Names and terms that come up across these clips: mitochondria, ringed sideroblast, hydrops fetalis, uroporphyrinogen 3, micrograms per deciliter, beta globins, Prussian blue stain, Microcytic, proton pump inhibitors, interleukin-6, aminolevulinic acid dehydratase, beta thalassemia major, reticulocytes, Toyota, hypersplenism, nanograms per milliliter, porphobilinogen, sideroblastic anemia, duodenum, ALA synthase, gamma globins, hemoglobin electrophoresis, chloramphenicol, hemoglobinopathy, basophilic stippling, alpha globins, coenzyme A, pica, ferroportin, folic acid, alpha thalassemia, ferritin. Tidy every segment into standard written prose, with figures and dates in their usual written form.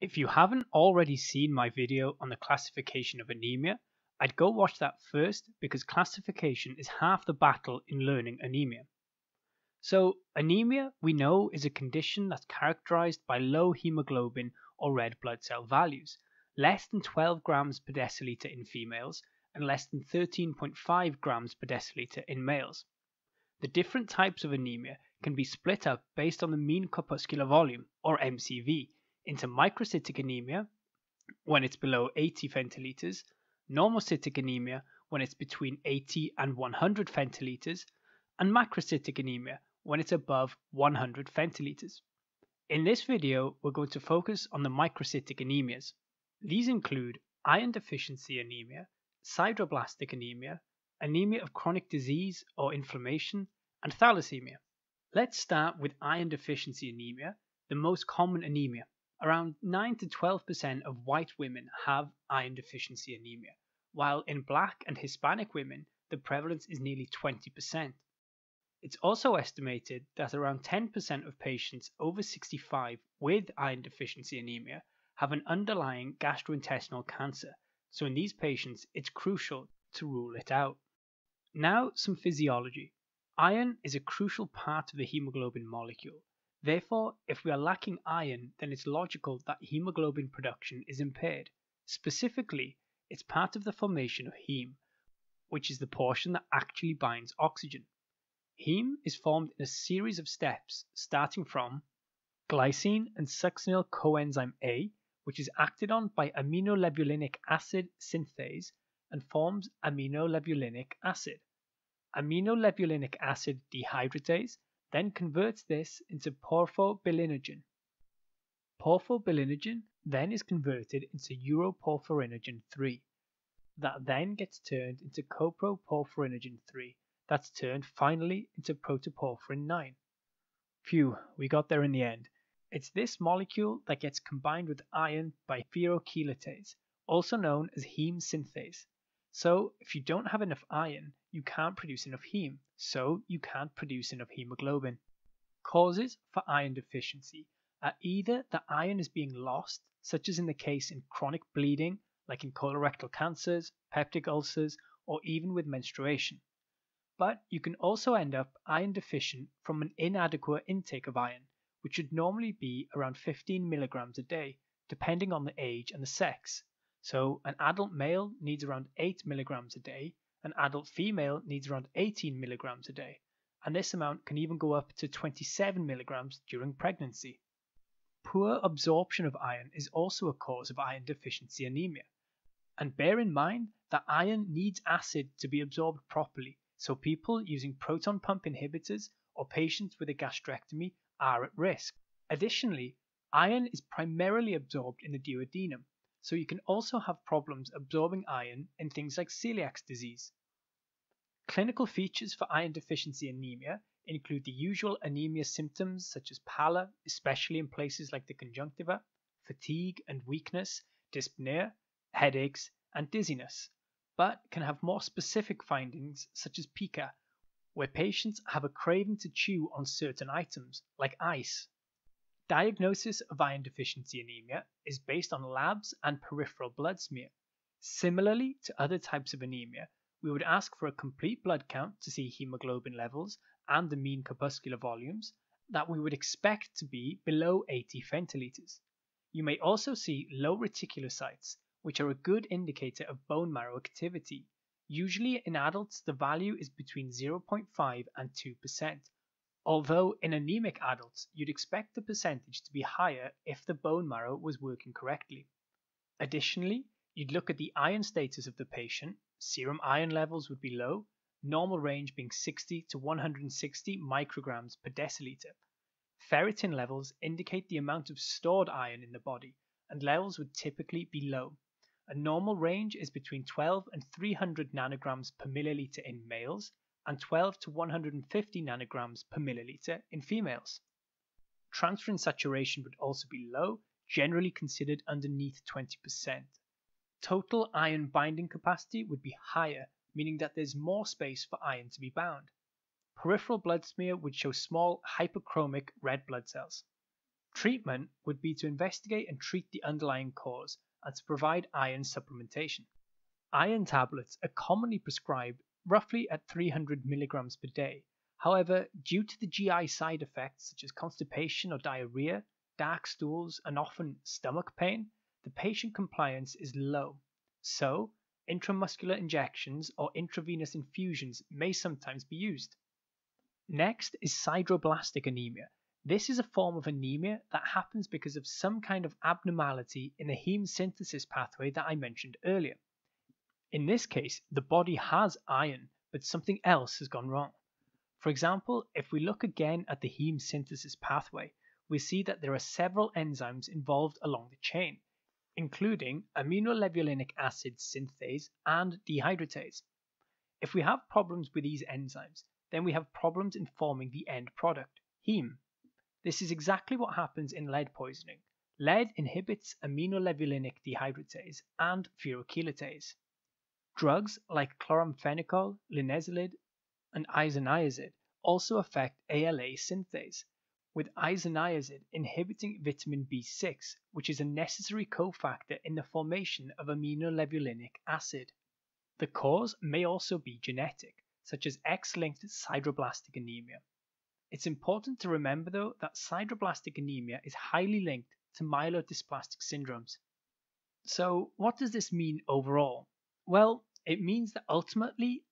If you haven't already seen my video on the classification of anemia, I'd go watch that first because classification is half the battle in learning anemia. So anemia we know is a condition that's characterized by low hemoglobin or red blood cell values, less than 12 grams per deciliter in females and less than 13.5 grams per deciliter in males. The different types of anemia can be split up based on the mean corpuscular volume, or MCV, into microcytic anemia when it's below 80 femtoliters, normocytic anemia when it's between 80 and 100 femtoliters, and macrocytic anemia when it's above 100 femtoliters. In this video, we're going to focus on the microcytic anemias. These include iron deficiency anemia, sideroblastic anemia, anemia of chronic disease or inflammation, and thalassemia. Let's start with iron deficiency anemia, the most common anemia. Around 9 to 12% of white women have iron deficiency anemia, while in black and Hispanic women, the prevalence is nearly 20%. It's also estimated that around 10% of patients over 65 with iron deficiency anemia have an underlying gastrointestinal cancer, so in these patients it's crucial to rule it out. Now some physiology. Iron is a crucial part of the hemoglobin molecule. Therefore, if we are lacking iron, then it's logical that hemoglobin production is impaired. Specifically, it's part of the formation of heme, which is the portion that actually binds oxygen. Heme is formed in a series of steps, starting from glycine and succinyl coenzyme A, which is acted on by aminolevulinic acid synthase and forms aminolevulinic acid. Aminolevulinic acid dehydratase then converts this into porphobilinogen. Porphobilinogen then is converted into uroporphyrinogen 3. That then gets turned into coproporphyrinogen 3. That's turned finally into protoporphyrin 9. Phew, we got there in the end. It's this molecule that gets combined with iron by ferrochelatase, also known as heme synthase. So if you don't have enough iron, you can't produce enough heme, so you can't produce enough hemoglobin. Causes for iron deficiency are either that iron is being lost, such as in the case in chronic bleeding, like in colorectal cancers, peptic ulcers, or even with menstruation. But you can also end up iron deficient from an inadequate intake of iron, which should normally be around 15 milligrams a day, depending on the age and the sex. So an adult male needs around 8 milligrams a day, an adult female needs around 18 milligrams a day, and this amount can even go up to 27 milligrams during pregnancy. Poor absorption of iron is also a cause of iron deficiency anemia. And bear in mind that iron needs acid to be absorbed properly, so people using proton pump inhibitors or patients with a gastrectomy are at risk. Additionally, iron is primarily absorbed in the duodenum, so you can also have problems absorbing iron in things like celiac disease. Clinical features for iron deficiency anemia include the usual anemia symptoms such as pallor, especially in places like the conjunctiva, fatigue and weakness, dyspnea, headaches, and dizziness, but can have more specific findings such as pica, where patients have a craving to chew on certain items, like ice. Diagnosis of iron deficiency anemia is based on labs and peripheral blood smear. Similarly to other types of anemia, we would ask for a complete blood count to see hemoglobin levels and the mean corpuscular volumes that we would expect to be below 80 femtoliters. You may also see low reticulocytes, which are a good indicator of bone marrow activity. Usually in adults, the value is between 0.5 and 2%. Although in anemic adults, you'd expect the percentage to be higher if the bone marrow was working correctly. Additionally, you'd look at the iron status of the patient. Serum iron levels would be low, normal range being 60 to 160 micrograms per deciliter. Ferritin levels indicate the amount of stored iron in the body, and levels would typically be low. A normal range is between 12 and 300 nanograms per milliliter in males, and 12 to 150 nanograms per milliliter in females. Transferrin saturation would also be low, generally considered underneath 20%. Total iron binding capacity would be higher, meaning that there's more space for iron to be bound. Peripheral blood smear would show small hyperchromic red blood cells. Treatment would be to investigate and treat the underlying cause and to provide iron supplementation. Iron tablets are commonly prescribed roughly at 300 milligrams per day. However, due to the GI side effects such as constipation or diarrhea, dark stools, and often stomach pain, the patient compliance is low. So, intramuscular injections or intravenous infusions may sometimes be used. Next is sideroblastic anemia. This is a form of anemia that happens because of some kind of abnormality in the heme synthesis pathway that I mentioned earlier. In this case, the body has iron, but something else has gone wrong. For example, if we look again at the heme synthesis pathway, we see that there are several enzymes involved along the chain, including aminolevulinic acid synthase and dehydratase. If we have problems with these enzymes, then we have problems in forming the end product, heme. This is exactly what happens in lead poisoning. Lead inhibits aminolevulinic dehydratase and ferrochelatase. Drugs like chloramphenicol, linezolid, and isoniazid also affect ALA synthase, with isoniazid inhibiting vitamin B6, which is a necessary cofactor in the formation of aminolevulinic acid. The cause may also be genetic, such as X-linked sideroblastic anemia. It's important to remember, though, that sideroblastic anemia is highly linked to myelodysplastic syndromes. So, what does this mean overall? Well, it means that ultimately,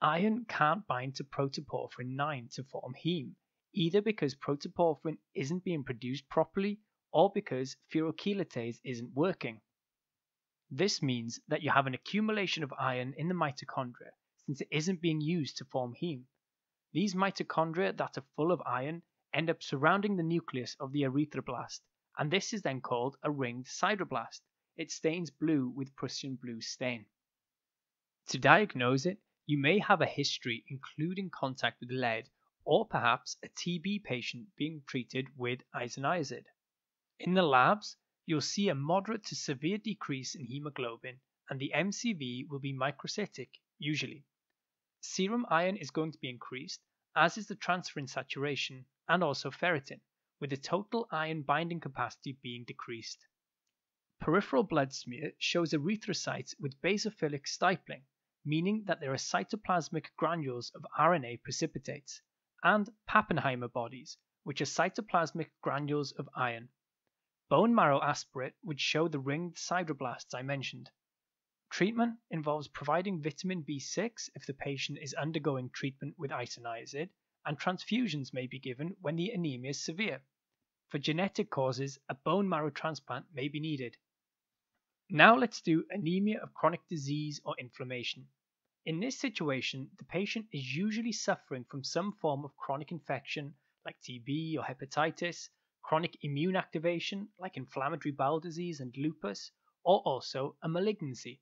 iron can't bind to protoporphyrin IX to form heme, either because protoporphyrin isn't being produced properly or because ferrochelatase isn't working. This means that you have an accumulation of iron in the mitochondria since it isn't being used to form heme. These mitochondria that are full of iron end up surrounding the nucleus of the erythroblast, and this is then called a ringed sideroblast. It stains blue with Prussian blue stain. To diagnose it, you may have a history including contact with lead or perhaps a TB patient being treated with isoniazid. In the labs, you'll see a moderate to severe decrease in hemoglobin, and the MCV will be microcytic, usually. Serum iron is going to be increased, as is the transferrin saturation and also ferritin, with the total iron binding capacity being decreased. Peripheral blood smear shows erythrocytes with basophilic stippling, meaning that there are cytoplasmic granules of RNA precipitates, and Pappenheimer bodies, which are cytoplasmic granules of iron. Bone marrow aspirate would show the ringed sideroblasts I mentioned. Treatment involves providing vitamin B6 if the patient is undergoing treatment with isoniazid, and transfusions may be given when the anemia is severe. For genetic causes, a bone marrow transplant may be needed. Now let's do anemia of chronic disease or inflammation. In this situation, the patient is usually suffering from some form of chronic infection like TB or hepatitis, chronic immune activation like inflammatory bowel disease and lupus, or also a malignancy.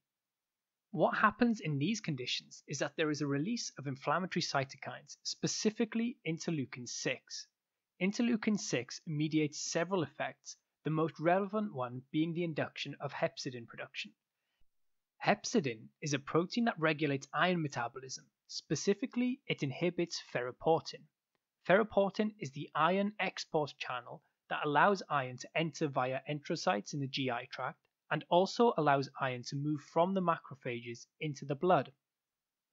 What happens in these conditions is that there is a release of inflammatory cytokines, specifically interleukin-6. Interleukin-6 mediates several effects, the most relevant one being the induction of hepcidin production. Hepcidin is a protein that regulates iron metabolism. Specifically, it inhibits ferroportin. Ferroportin is the iron export channel that allows iron to enter via enterocytes in the GI tract, and also allows iron to move from the macrophages into the blood.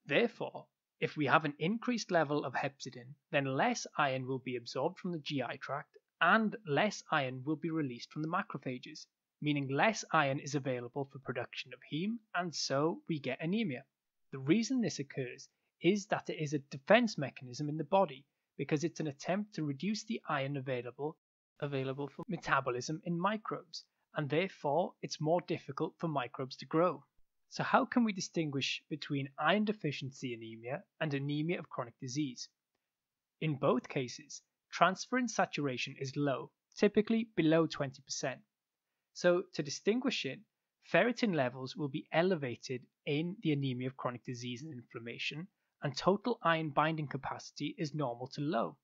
Therefore, if we have an increased level of hepcidin, then less iron will be absorbed from the GI tract and less iron will be released from the macrophages, meaning less iron is available for production of heme, and so we get anemia. The reason this occurs is that it is a defense mechanism in the body because it's an attempt to reduce the iron available for metabolism in microbes, and therefore it's more difficult for microbes to grow. So how can we distinguish between iron deficiency anemia and anemia of chronic disease? In both cases, transferrin saturation is low, typically below 20%. So to distinguish it, ferritin levels will be elevated in the anemia of chronic disease and inflammation, and total iron binding capacity is normal to low.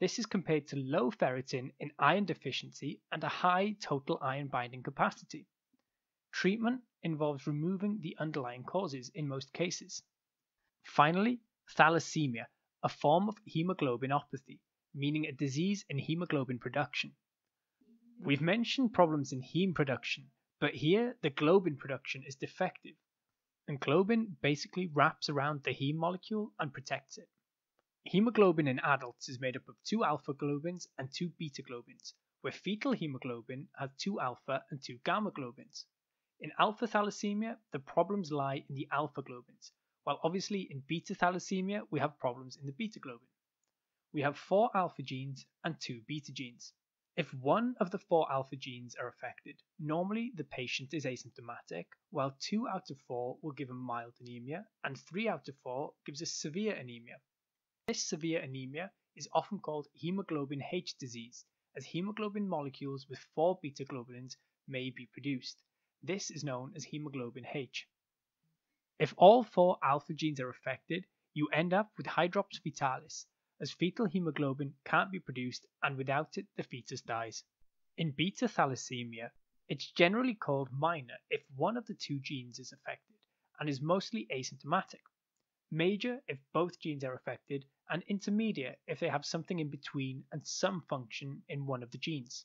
This is compared to low ferritin in iron deficiency and a high total iron binding capacity. Treatment involves removing the underlying causes in most cases. Finally, thalassemia, a form of hemoglobinopathy, meaning a disease in hemoglobin production. We've mentioned problems in heme production, but here the globin production is defective, and globin basically wraps around the heme molecule and protects it. Hemoglobin in adults is made up of 2 alpha globins and 2 beta globins, where fetal hemoglobin has 2 alpha and 2 gamma globins. In alpha thalassemia, the problems lie in the alpha globins, while obviously in beta thalassemia we have problems in the beta globin. We have 4 alpha genes and 2 beta genes. If one of the 4 alpha genes are affected, normally the patient is asymptomatic, while 2 out of 4 will give a mild anemia, and 3 out of 4 gives a severe anemia. This severe anemia is often called hemoglobin H disease, as hemoglobin molecules with 4 beta globins may be produced. This is known as hemoglobin H. If all 4 alpha genes are affected, you end up with hydrops fetalis, as fetal hemoglobin can't be produced, and without it the fetus dies. In beta thalassemia, it's generally called minor if one of the 2 genes is affected, and is mostly asymptomatic. Major if both genes are affected, and intermediate if they have something in between and some function in one of the genes.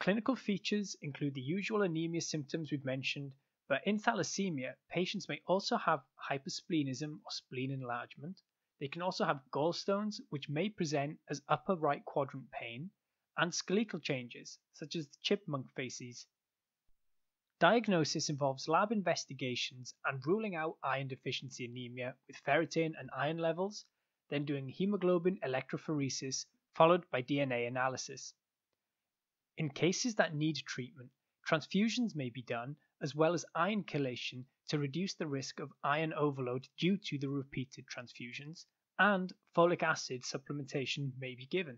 Clinical features include the usual anemia symptoms we've mentioned, but in thalassemia, patients may also have hypersplenism or spleen enlargement. They can also have gallstones, which may present as upper right quadrant pain, and skeletal changes, such as the chipmunk facies. Diagnosis involves lab investigations and ruling out iron deficiency anemia with ferritin and iron levels, then doing hemoglobin electrophoresis followed by DNA analysis. In cases that need treatment, transfusions may be done as well as iron chelation to reduce the risk of iron overload due to the repeated transfusions, and folic acid supplementation may be given.